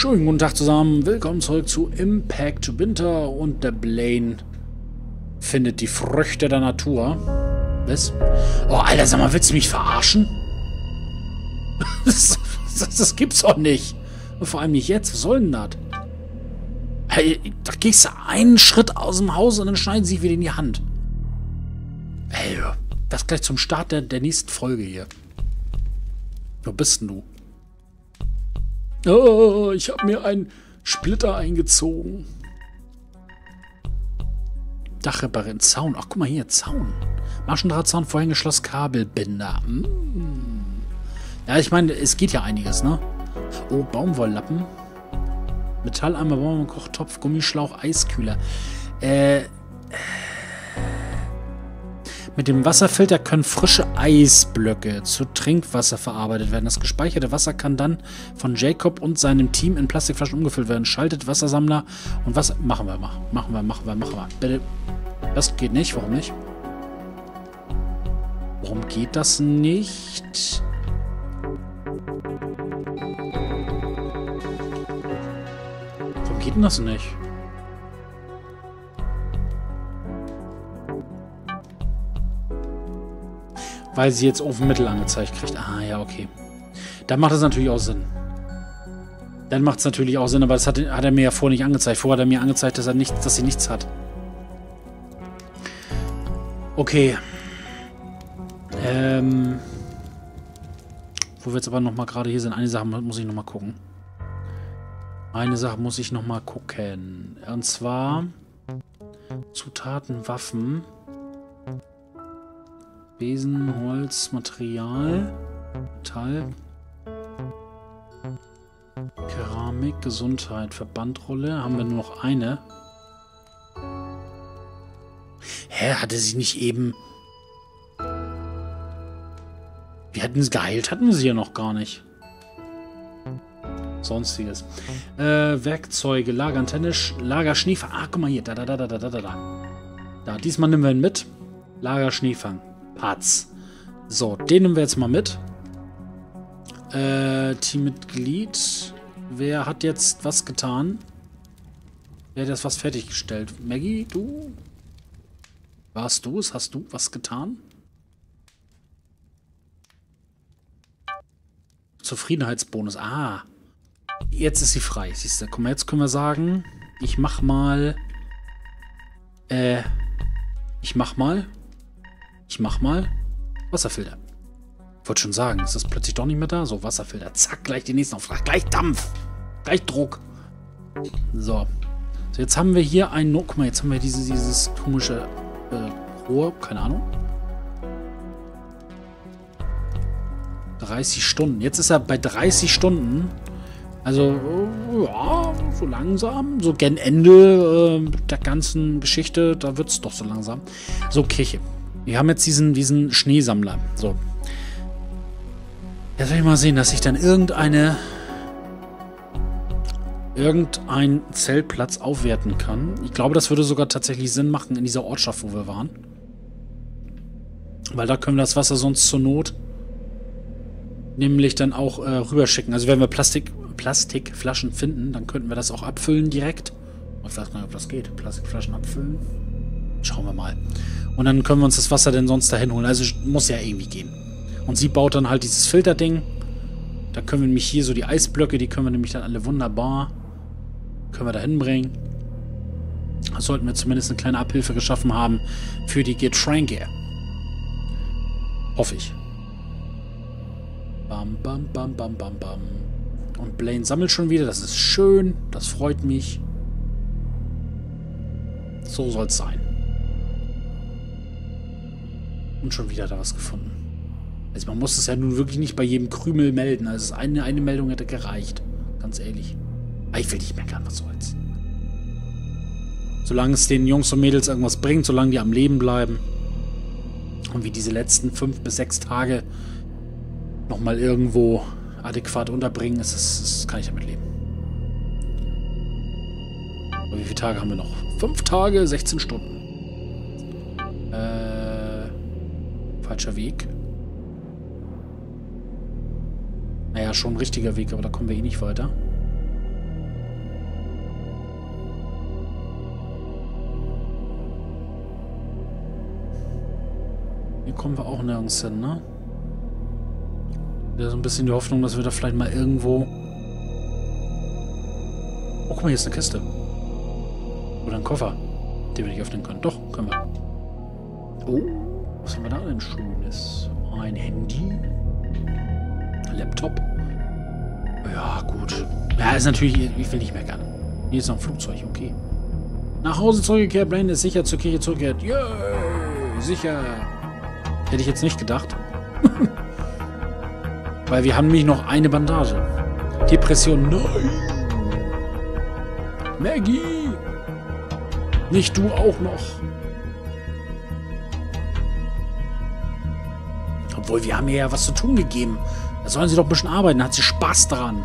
Schönen guten Tag zusammen, willkommen zurück zu Impact Winter und der Blaine findet die Früchte der Natur. Was? Oh, Alter, sag mal, willst du mich verarschen? Das gibt's doch nicht. Und vor allem nicht jetzt, was soll denn das? Hey, da gehst du einen Schritt aus dem Haus und dann schneiden sie sich wieder in die Hand. Ey, das gleich zum Start der nächsten Folge hier. Wo bist denn du? Oh, ich habe mir einen Splitter eingezogen. Dachreparin, Zaun. Ach, guck mal hier, Zaun. Maschendrahtzaun, Vorhängeschloss, Kabelbinder. Ja, ich meine, es geht ja einiges, ne? Oh, Baumwolllappen. Metalleimer, Baumwollkochtopf, Gummischlauch, Eiskühler. Mit dem Wasserfilter können frische Eisblöcke zu Trinkwasser verarbeitet werden. Das gespeicherte Wasser kann dann von Jacob und seinem Team in Plastikflaschen umgefüllt werden. Schaltet Wassersammler und Wasser... Machen wir. Bitte. Das geht nicht. Warum nicht? Warum geht das nicht? Warum geht denn das nicht? Weil sie jetzt Ofenmittel angezeigt kriegt. Ah, ja, okay. Dann macht das natürlich auch Sinn. Dann macht es natürlich auch Sinn, aber das hat er mir ja vorher nicht angezeigt. Vorher hat er mir angezeigt, dass sie nichts hat. Okay. Wo wir jetzt aber nochmal gerade hier sind. Eine Sache muss ich nochmal gucken. Und zwar... Zutaten, Waffen... Besen, Holz, Material, Metall, Keramik, Gesundheit, Verbandrolle. Haben wir nur noch eine. Hä, hatte sie nicht eben... Wir hatten es geheilt, hatten wir sie ja noch gar nicht. Sonstiges. Werkzeuge, Lagerantenne, Lagerschneefang. Ah, guck mal hier, da. Diesmal nehmen wir ihn mit. Lagerschneefang. Arzt. So, den nehmen wir jetzt mal mit. Teammitglied. Wer hat jetzt was getan? Wer hat jetzt was fertiggestellt? Maggie, du? Warst du es? Hast du was getan? Zufriedenheitsbonus. Ah. Jetzt ist sie frei. Siehst du, guck mal, jetzt können wir sagen, ich mach mal Wasserfilter. Wollte schon sagen, ist das plötzlich doch nicht mehr da? So, Wasserfilter. Zack, gleich die nächsten Auftrag. Gleich Dampf. Gleich Druck. So. So, jetzt haben wir hier einen... Guck mal, jetzt haben wir dieses komische Rohr. Keine Ahnung. 30 Stunden. Jetzt ist er bei 30 Stunden. Also, ja, so langsam. So gen Ende der ganzen Geschichte. Da wird es doch so langsam. So, Kirche. Wir haben jetzt diesen Schneesammler. So. Jetzt will ich mal sehen, dass ich dann irgendeinen Zeltplatz aufwerten kann. Ich glaube, das würde sogar tatsächlich Sinn machen in dieser Ortschaft, wo wir waren. Weil da können wir das Wasser sonst zur Not nämlich dann auch rüberschicken. Also wenn wir Plastikflaschen finden, dann könnten wir das auch abfüllen direkt. Ich weiß nicht, ob das geht. Plastikflaschen abfüllen. Schauen wir mal. Und dann können wir uns das Wasser denn sonst dahin holen. Also muss ja irgendwie gehen. Und sie baut dann halt dieses Filterding. Da können wir nämlich hier so die Eisblöcke, die können wir nämlich dann alle wunderbar da hinbringen. Da sollten wir zumindest eine kleine Abhilfe geschaffen haben für die Getränke. Hoffe ich. Bam, bam, bam, bam, bam, bam. Und Blaine sammelt schon wieder. Das ist schön. Das freut mich. So soll es sein. Und schon wieder da was gefunden. Also man muss es ja nun wirklich nicht bei jedem Krümel melden. Also eine Meldung hätte gereicht. Ganz ehrlich. Aber ich will nicht meckern, was soll's. Solange es den Jungs und Mädels irgendwas bringt, solange die am Leben bleiben. Und wie diese letzten 5 bis 6 Tage nochmal irgendwo adäquat unterbringen, das kann ich damit leben. Aber wie viele Tage haben wir noch? 5 Tage, 16 Stunden. Falscher Weg. Naja, schon ein richtiger Weg, aber da kommen wir eh nicht weiter. Hier kommen wir auch nirgends hin, ne? Ja, so ein bisschen die Hoffnung, dass wir da vielleicht mal irgendwo... Oh, guck mal, hier ist eine Kiste. Oder ein Koffer. Den wir nicht öffnen können. Doch, können wir. Oh, was haben wir da denn Schönes? Ein Handy. Ein Laptop. Ja, gut. Ja, ist natürlich... Ich will nicht meckern. Hier ist noch ein Flugzeug, okay. Nach Hause zurückgekehrt, Blaine ist sicher zur Kirche zurückgekehrt. Yay, sicher. Hätte ich jetzt nicht gedacht. Weil wir haben nämlich noch eine Bandage. Depression, nein. Maggie. Nicht du auch noch. Obwohl, wir haben ihr ja was zu tun gegeben. Da sollen sie doch ein bisschen arbeiten, da hat sie Spaß daran.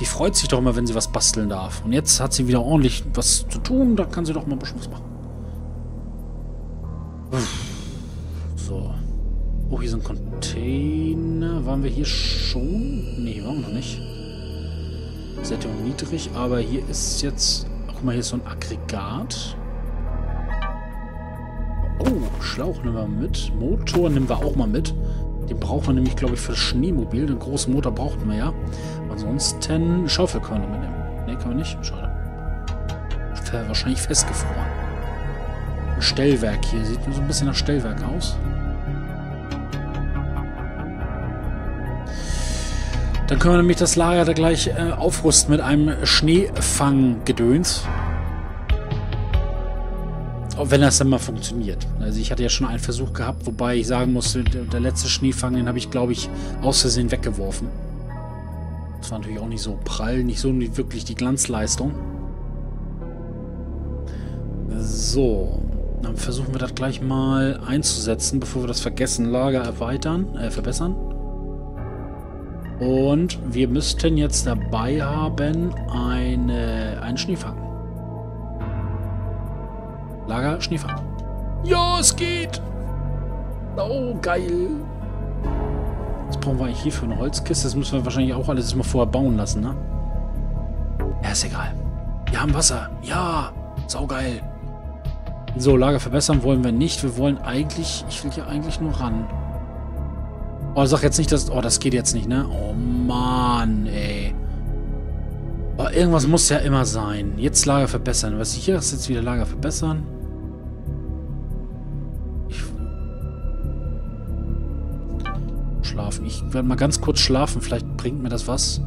Die freut sich doch immer, wenn sie was basteln darf. Und jetzt hat sie wieder ordentlich was zu tun. Da kann sie doch mal ein bisschen was machen. So. Oh, hier sind Container. Waren wir hier schon? Nee, waren wir noch nicht. Sättigung niedrig. Aber hier ist jetzt... Guck mal, hier ist so ein Aggregat. Oh, Schlauch nehmen wir mit. Motor nehmen wir auch mal mit. Den braucht man nämlich, glaube ich, für das Schneemobil. Den großen Motor brauchten wir ja. Ansonsten Schaufel können wir mitnehmen. Ne, können wir nicht. Schade. Wahrscheinlich festgefroren. Ein Stellwerk hier. Sieht nur so ein bisschen nach Stellwerk aus. Dann können wir nämlich das Lager da gleich aufrüsten mit einem Schneefanggedöns. Auch wenn das dann mal funktioniert. Also ich hatte ja schon einen Versuch gehabt, wobei ich sagen musste, der letzte Schneefang, den habe ich, glaube ich, aus Versehen weggeworfen. Das war natürlich auch nicht so prall, nicht so wirklich die Glanzleistung. So, dann versuchen wir das gleich mal einzusetzen, bevor wir das vergessen. Lager erweitern, verbessern. Und wir müssten jetzt dabei haben einen Schneefang. Lager, Schneefang. Ja, es geht! Oh, geil! Was brauchen wir eigentlich hier für eine Holzkiste? Das müssen wir wahrscheinlich auch alles mal vorher bauen lassen, ne? Ja, ist egal. Wir haben Wasser. Ja, saugeil. So, Lager verbessern wollen wir nicht. Wir wollen eigentlich... Ich will hier eigentlich nur ran. Oh, sag jetzt nicht, dass... Oh, das geht jetzt nicht, ne? Oh, Mann, ey. Oh, irgendwas muss ja immer sein. Jetzt Lager verbessern. Was hier ist, jetzt wieder Lager verbessern. Schlafen. Ich werde mal ganz kurz schlafen. Vielleicht bringt mir das was.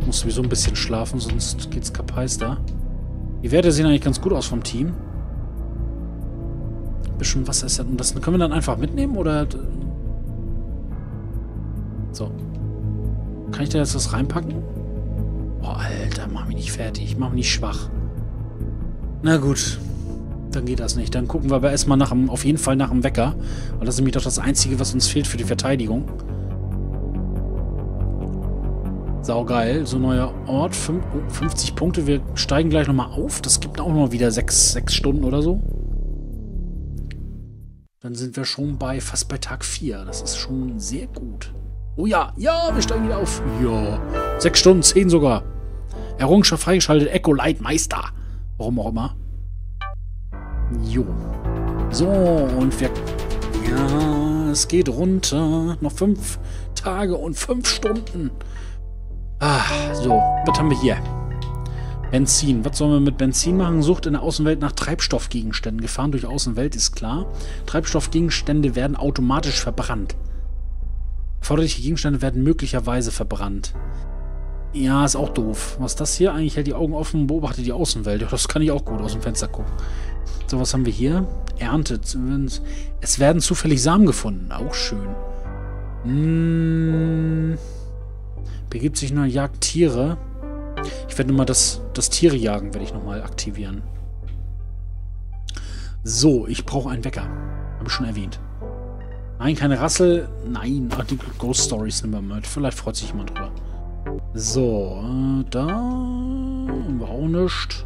Ich muss sowieso ein bisschen schlafen, sonst geht's kapais da. Die Werte sehen eigentlich ganz gut aus vom Team. Ein bisschen Wasser ist ja... Und das können wir dann einfach mitnehmen, oder... So. Kann ich da jetzt was reinpacken? Oh, Alter, mach mich nicht fertig. Mach mich nicht schwach. Na gut. Dann geht das nicht. Dann gucken wir aber erstmal auf jeden Fall nach dem Wecker. Und das ist nämlich doch das Einzige, was uns fehlt für die Verteidigung. Saugeil. So ein neuer Ort. 50 Punkte. Wir steigen gleich nochmal auf. Das gibt auch noch wieder 6 Stunden oder so. Dann sind wir schon bei fast bei Tag 4. Das ist schon sehr gut. Oh ja. Ja, wir steigen wieder auf. Ja. 6 Stunden, 10 sogar. Errungenschaft freigeschaltet. Echo-Leitmeister. Warum auch immer. Jo. So, und wir... Ja, es geht runter. Noch 5 Tage und 5 Stunden. Ah, so. Was haben wir hier? Benzin. Was sollen wir mit Benzin machen? Sucht in der Außenwelt nach Treibstoffgegenständen. Gefahren durch Außenwelt ist klar. Treibstoffgegenstände werden automatisch verbrannt. Erforderliche Gegenstände werden möglicherweise verbrannt. Ja, ist auch doof. Was ist das hier? Eigentlich hält die Augen offen und beobachtet die Außenwelt. Ja, das kann ich auch gut aus dem Fenster gucken. So, was haben wir hier? Ernte. Es werden zufällig Samen gefunden. Auch schön. Hm. Begibt sich nur Jagd Tiere. Ich werde nochmal das Tiere jagen, werde ich nochmal aktivieren. So, ich brauche einen Wecker. Habe ich schon erwähnt. Nein, keine Rassel. Nein, ach, die Ghost Stories nehmen wir mal. Vielleicht freut sich jemand drüber. So, da haben wir auch nichts.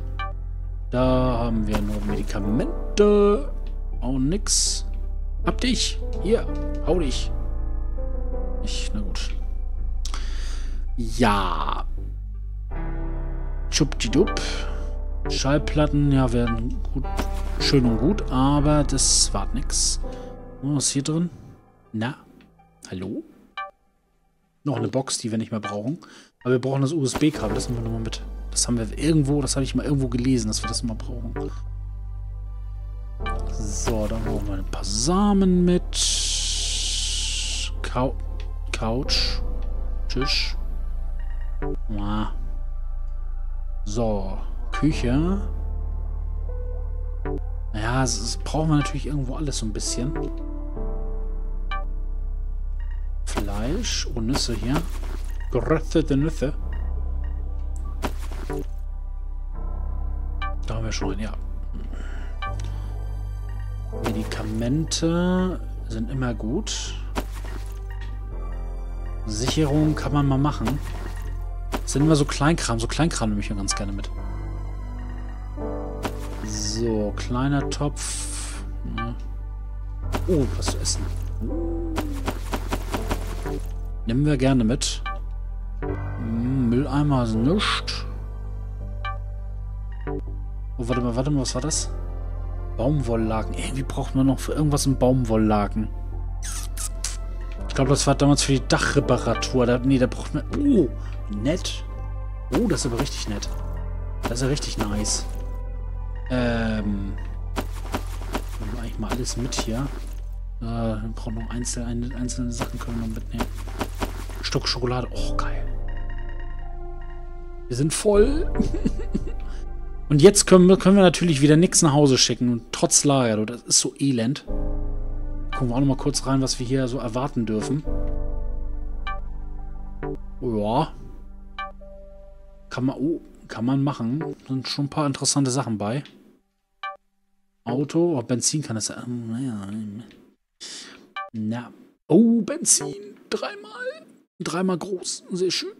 Da haben wir nur Medikamente. Auch nix. Hab dich. Hier, hau dich. Na gut. Ja. Schubdidup. Schallplatten, ja, werden gut schön und gut, aber das war nix. Was ist hier drin? Na? Hallo? Noch eine Box, die wir nicht mehr brauchen. Aber wir brauchen das USB-Kabel, das nehmen wir nochmal mit. Das haben wir irgendwo, das habe ich mal irgendwo gelesen, dass wir das mal brauchen. So, dann brauchen wir ein paar Samen mit. Couch. Tisch. Ah. So, Küche. Naja, das brauchen wir natürlich irgendwo alles so ein bisschen. Fleisch und Nüsse hier. Geröstete Nüsse. Da haben wir schon, ja. Medikamente sind immer gut. Sicherung kann man mal machen. Das sind immer so Kleinkram. So Kleinkram nehme ich mir ganz gerne mit. So, kleiner Topf. Ja. Oh, was zu essen. Nehmen wir gerne mit. Mülleimer ist nichts. Oh, warte mal, was war das? Baumwolllaken. Irgendwie braucht man noch für irgendwas einen Baumwolllaken. Ich glaube, das war damals für die Dachreparatur. Da braucht man... Oh, nett. Oh, das ist aber richtig nett. Das ist ja richtig nice. Nehmen wir eigentlich mal alles mit hier. Wir brauchen noch einzelne Sachen, können wir noch mitnehmen. Ein Stück Schokolade. Oh, geil. Wir sind voll. Und jetzt können wir natürlich wieder nichts nach Hause schicken. Und trotz Lager, das ist so elend. Gucken wir auch noch mal kurz rein, was wir hier so erwarten dürfen. Ja. Kann man machen. Sind schon ein paar interessante Sachen bei. Auto. Oh, Benzin kann das ja. Na. Oh, Benzin. Dreimal. Dreimal groß. Sehr schön.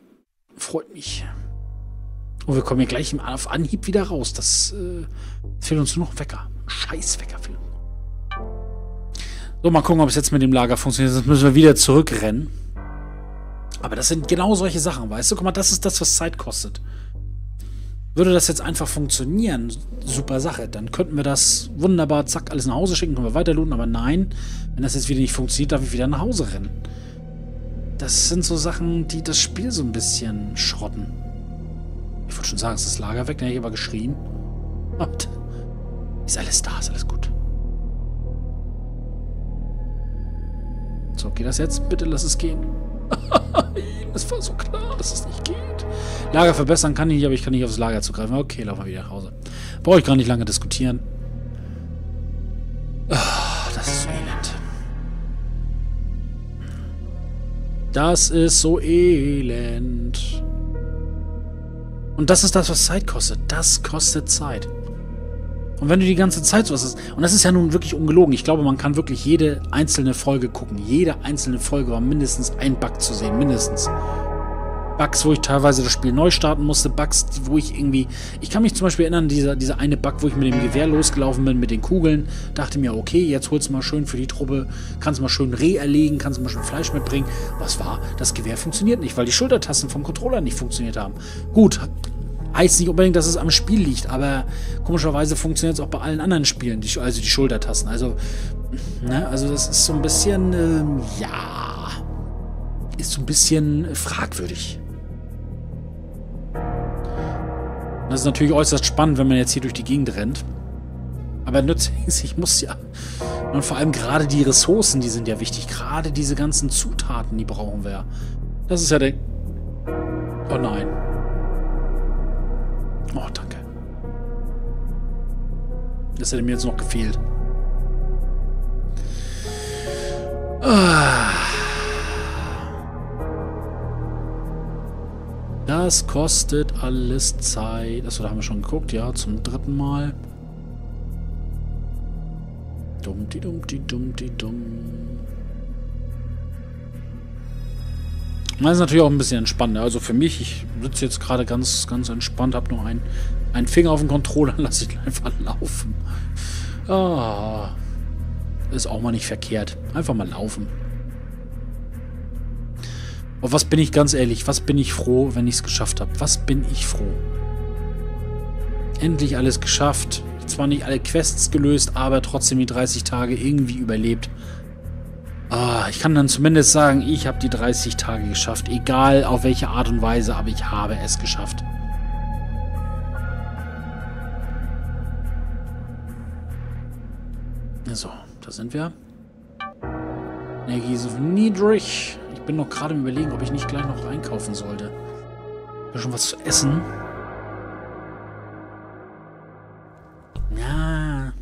Freut mich. Und wir kommen hier gleich auf Anhieb wieder raus. Das fehlt uns nur noch ein Wecker. Scheiß Wecker fehlt. So, mal gucken, ob es jetzt mit dem Lager funktioniert. Sonst müssen wir wieder zurückrennen. Aber das sind genau solche Sachen, weißt du? Guck mal, das ist das, was Zeit kostet. Würde das jetzt einfach funktionieren, super Sache, dann könnten wir das wunderbar, zack, alles nach Hause schicken, können wir weiter looten, aber nein, wenn das jetzt wieder nicht funktioniert, darf ich wieder nach Hause rennen. Das sind so Sachen, die das Spiel so ein bisschen schrotten. Ich wollte schon sagen, ist das Lager weg, dann hätte ich aber geschrien. Und ist alles da, ist alles gut. So, geht das jetzt? Bitte lass es gehen. Das war so klar, dass es nicht geht. Lager verbessern kann ich nicht, aber ich kann nicht aufs Lager zugreifen. Okay, laufen wir wieder nach Hause. Brauche ich gar nicht lange diskutieren. Oh, das ist so elend. Das ist so elend. Und das ist das, was Zeit kostet. Das kostet Zeit. Und wenn du die ganze Zeit so hast, und das ist ja nun wirklich ungelogen, ich glaube, man kann wirklich jede einzelne Folge gucken. Jede einzelne Folge war mindestens ein Bug zu sehen, mindestens. Bugs, wo ich teilweise das Spiel neu starten musste, Bugs, wo ich irgendwie... Ich kann mich zum Beispiel erinnern, dieser eine Bug, wo ich mit dem Gewehr losgelaufen bin, mit den Kugeln, dachte mir, okay, jetzt holst du mal schön für die Truppe, kannst du mal schön Reh erlegen, kannst du mal schön Fleisch mitbringen. Was war? Das Gewehr funktioniert nicht, weil die Schultertasten vom Controller nicht funktioniert haben. Gut, heißt nicht unbedingt, dass es am Spiel liegt, aber komischerweise funktioniert es auch bei allen anderen Spielen, also die Schultertasten. Also, ne, also das ist so ein bisschen, ja, ist so ein bisschen fragwürdig. Das ist natürlich äußerst spannend, wenn man jetzt hier durch die Gegend rennt. Aber nützlich, ich muss ja. Und vor allem gerade die Ressourcen, die sind ja wichtig. Gerade diese ganzen Zutaten, die brauchen wir ja. Das ist ja der... Oh nein. Oh, danke. Das hätte mir jetzt noch gefehlt. Das kostet alles Zeit. Achso, da haben wir schon geguckt. Ja, zum dritten Mal. Dumm. Das ist natürlich auch ein bisschen entspannender. Also für mich, ich sitze jetzt gerade ganz, ganz entspannt, habe nur einen Finger auf den Controller, lasse ich einfach laufen. Ah, ist auch mal nicht verkehrt. Einfach mal laufen. Und was bin ich ganz ehrlich, was bin ich froh, wenn ich es geschafft habe? Was bin ich froh? Endlich alles geschafft. zwar nicht alle Quests gelöst, aber trotzdem die 30 Tage irgendwie überlebt. Ah, ich kann dann zumindest sagen, ich habe die 30 Tage geschafft. Egal auf welche Art und Weise, aber ich habe es geschafft. So, da sind wir. Energie ist niedrig. Ich bin noch gerade im Überlegen, ob ich nicht gleich noch einkaufen sollte. Ich will schon was zu essen. Na. Ja,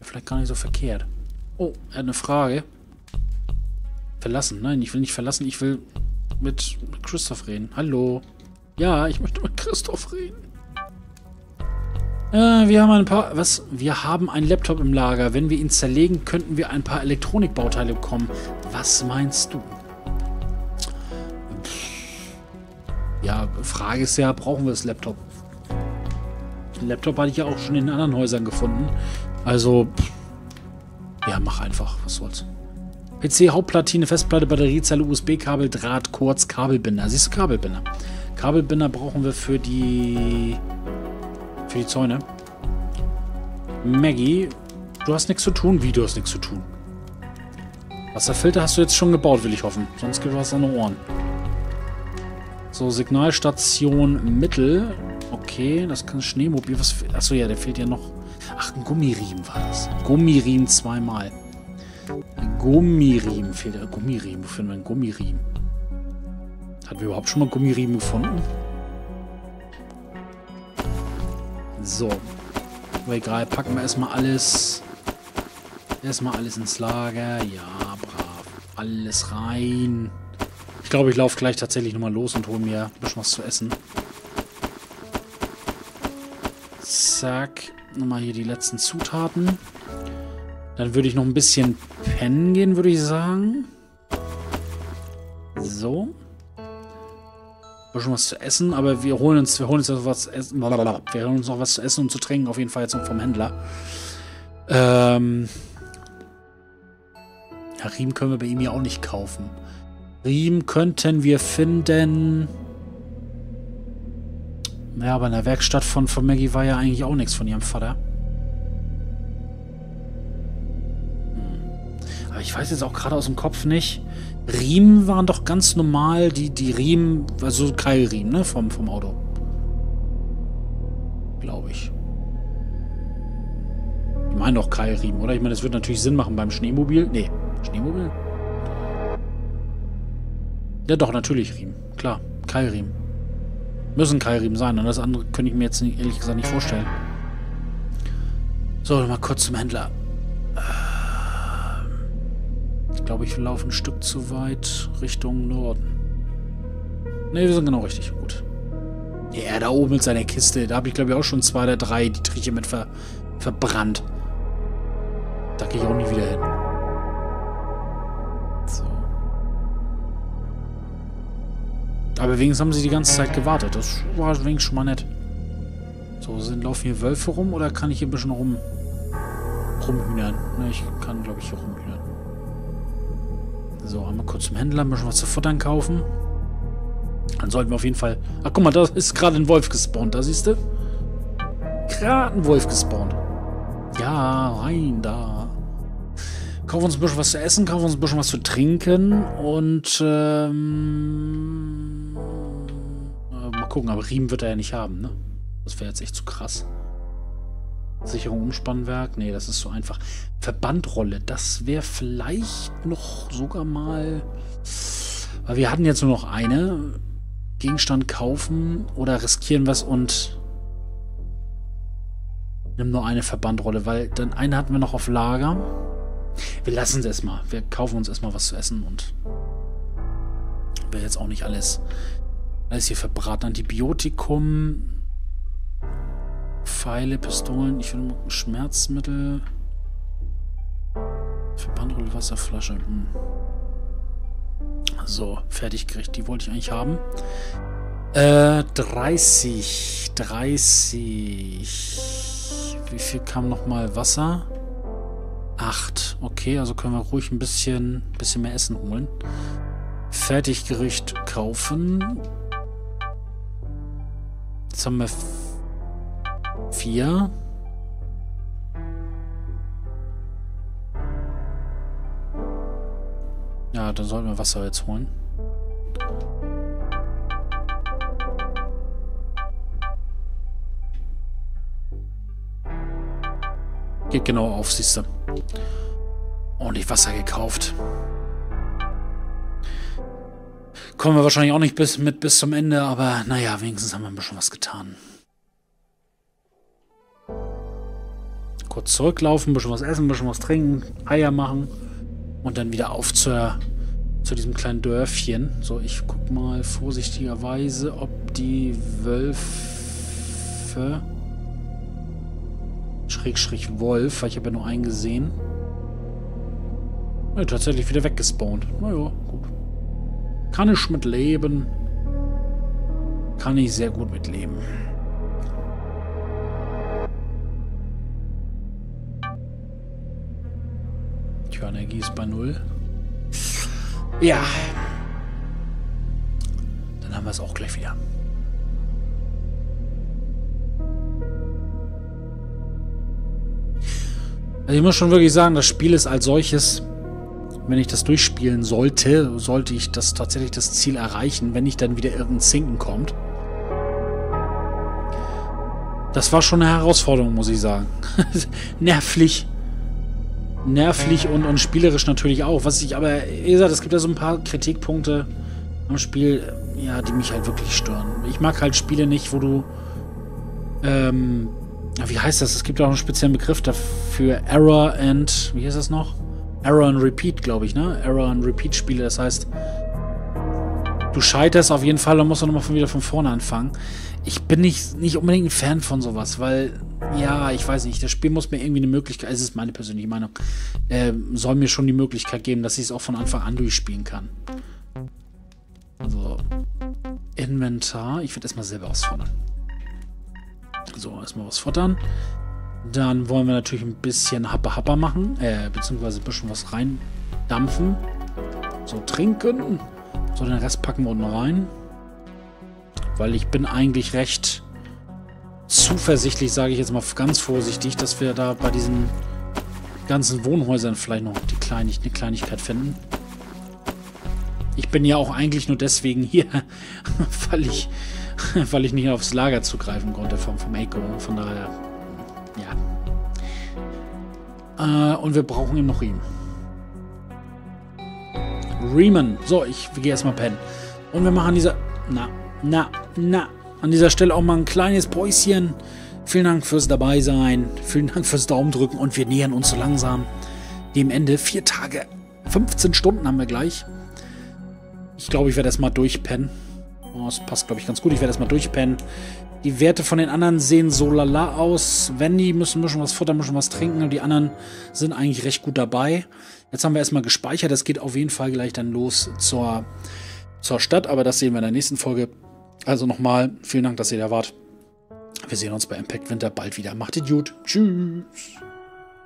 vielleicht gar nicht so verkehrt. Oh, er hat eine Frage. Verlassen. Nein, ich will nicht verlassen. Ich will mit Christoph reden. Hallo. Ja, ich möchte mit Christoph reden. Wir haben ein paar... Was? Wir haben einen Laptop im Lager. Wenn wir ihn zerlegen, könnten wir ein paar Elektronikbauteile bekommen. Was meinst du? Ja, Frage ist ja, brauchen wir das Laptop? Den Laptop hatte ich ja auch schon in anderen Häusern gefunden. Also... Ja, mach einfach. Was soll's. PC, Hauptplatine, Festplatte, Batteriezelle, USB-Kabel, Draht, Quarz, Kabelbinder. Siehst du, Kabelbinder? Kabelbinder brauchen wir für die Zäune. Maggie, du hast nichts zu tun. Wie, du hast nichts zu tun? Wasserfilter hast du jetzt schon gebaut, will ich hoffen. Sonst gibt es was an den Ohren. So, Signalstation Mittel. Okay, das kann Schneemobil. Was, achso, ja, der fehlt ja noch. Ach, ein Gummiriemen war das. Gummiriemen zweimal. Gummiriemen fehlt. Gummiriemen, wo finden wir einen Gummiriemen? Hatten wir überhaupt schon mal Gummiriemen gefunden? So. Aber egal, packen wir erstmal alles ins Lager. Ja, brav. Alles rein. Ich glaube, ich laufe gleich tatsächlich nochmal los und hole mir ein bisschen was zu essen. Zack. Nochmal hier die letzten Zutaten. Dann würde ich noch ein bisschen pennen gehen, würde ich sagen. So. Schon was zu essen, aber wir holen uns noch was zu essen und zu trinken, auf jeden Fall jetzt noch vom Händler. Ja, Riemen können wir bei ihm ja auch nicht kaufen. Riemen könnten wir finden... Naja, aber in der Werkstatt von Maggie war ja eigentlich auch nichts von ihrem Vater. Hm. Aber ich weiß jetzt auch gerade aus dem Kopf nicht. Riemen waren doch ganz normal, die Riemen, also Keilriemen, ne, vom Auto. Glaube ich. Ich meine doch Keilriemen, oder? Ich meine, das wird natürlich Sinn machen beim Schneemobil. Nee, Schneemobil? Ja doch, natürlich Riemen. Klar, Keilriemen. Müssen Keilriemen sein, und das andere könnte ich mir jetzt nicht, ehrlich gesagt nicht vorstellen. So, mal kurz zum Händler. Ich glaube, ich laufe ein Stück zu weit Richtung Norden. Ne, wir sind genau richtig. Gut. Ja, da oben mit seiner Kiste. Da habe ich, glaube ich, auch schon 2 oder 3 Dietriche mit verbrannt. Da gehe ich auch nie wieder hin. So. Aber wenigstens haben sie die ganze Zeit gewartet. Das war wenigstens schon mal nett. So, laufen hier Wölfe rum oder kann ich hier ein bisschen rumhühnern? Ne, ich kann, glaube ich, hier rumhühnern. So, einmal kurz zum Händler, müssen wir was zu futtern kaufen. Dann sollten wir auf jeden Fall... Ach, guck mal, da ist gerade ein Wolf gespawnt, da siehst du? Gerade ein Wolf gespawnt. Ja, rein da. Kaufen uns ein bisschen was zu essen, kaufen uns ein bisschen was zu trinken und... mal gucken, aber Riemen wird er ja nicht haben, ne? Das wäre jetzt echt zu krass. Sicherung, Umspannwerk. Nee, das ist so einfach. Verbandrolle. Das wäre vielleicht noch sogar mal... Weil wir hatten jetzt nur noch eine. Gegenstand kaufen oder riskieren was und... Nimm nur eine Verbandrolle, weil dann eine hatten wir noch auf Lager. Wir lassen es erstmal. Wir kaufen uns erstmal was zu essen und... Wäre jetzt auch nicht alles hier verbraten. Antibiotikum... Pfeile, Pistolen, ich will Schmerzmittel. Verbandrolle, Wasserflasche. Hm. So, fertig gekriegt. Die wollte ich eigentlich haben. 30. Wie viel kam nochmal Wasser? 8. Okay, also können wir ruhig ein bisschen mehr Essen holen. Fertiggericht kaufen. Jetzt haben wir 4. dann sollten wir Wasser jetzt holen. Geht genau auf, siehst du. Ordentlich Wasser gekauft. Kommen wir wahrscheinlich auch nicht bis zum Ende, aber naja, wenigstens haben wir ein bisschen was getan. Kurz zurücklaufen, ein bisschen was essen, ein bisschen was trinken, Eier machen und dann wieder auf zu diesem kleinen Dörfchen. So, ich guck mal vorsichtigerweise, ob die Wölfe... Schrägstrich Wolf, weil ich habe ja nur einen gesehen. Ja, tatsächlich wieder weggespawnt. Naja, gut. Kann ich mit leben. Kann ich sehr gut mit leben. Tja, Energie ist bei 0. Ja. Dann haben wir es auch gleich wieder. Also ich muss schon wirklich sagen, das Spiel ist als solches, wenn ich das durchspielen sollte, sollte ich das tatsächlich das Ziel erreichen, wenn nicht dann wieder irgendein Sinken kommt. Das war schon eine Herausforderung, muss ich sagen. Nervlich. Nervlich und spielerisch natürlich auch. Was ich aber, wie gesagt, es gibt ja so ein paar Kritikpunkte am Spiel, ja, die mich halt wirklich stören. Ich mag halt Spiele nicht, wo du, wie heißt das? Es gibt auch einen speziellen Begriff dafür. Error and... Wie heißt das noch? Error and Repeat, glaube ich, ne? Error and Repeat-Spiele. Das heißt, du scheiterst auf jeden Fall und musst dann nochmal wieder von vorne anfangen. Ich bin nicht unbedingt ein Fan von sowas, weil... Ja, ich weiß nicht. Das Spiel muss mir irgendwie eine Möglichkeit... Es ist meine persönliche Meinung. Soll mir schon die Möglichkeit geben, dass ich es auch von Anfang an durchspielen kann. Also... Inventar. Ich würde erstmal selber ausfordern. So, erstmal was futtern. Dann wollen wir natürlich ein bisschen Happer-Happer machen. Beziehungsweise ein bisschen was reindampfen. So, trinken. So, den Rest packen wir unten rein. Weil ich bin eigentlich recht zuversichtlich, sage ich jetzt mal ganz vorsichtig, dass wir da bei diesen ganzen Wohnhäusern vielleicht noch eine Kleinigkeit finden. Ich bin ja auch eigentlich nur deswegen hier, weil ich nicht aufs Lager zugreifen konnte vom Echo. Von daher, ja. Und wir brauchen eben noch Riemen. Riemen. So, ich gehe erstmal pennen. Und wir machen an dieser... An dieser Stelle auch mal ein kleines Päuschen. Vielen Dank fürs Dabeisein. Vielen Dank fürs Daumen drücken. Und wir nähern uns so langsam dem Ende. 4 Tage, 15 Stunden haben wir gleich. Ich glaube, ich werde erstmal durchpennen. Oh, das passt, glaube ich, ganz gut. Ich werde erstmal durchpennen. Die Werte von den anderen sehen so lala aus. Wenn die müssen schon was futtern, müssen was trinken. Und die anderen sind eigentlich recht gut dabei. Jetzt haben wir erstmal gespeichert. Das geht auf jeden Fall gleich dann los zur Stadt. Aber das sehen wir in der nächsten Folge. Also nochmal, vielen Dank, dass ihr da wart. Wir sehen uns bei Impact Winter bald wieder. Macht es gut. Tschüss.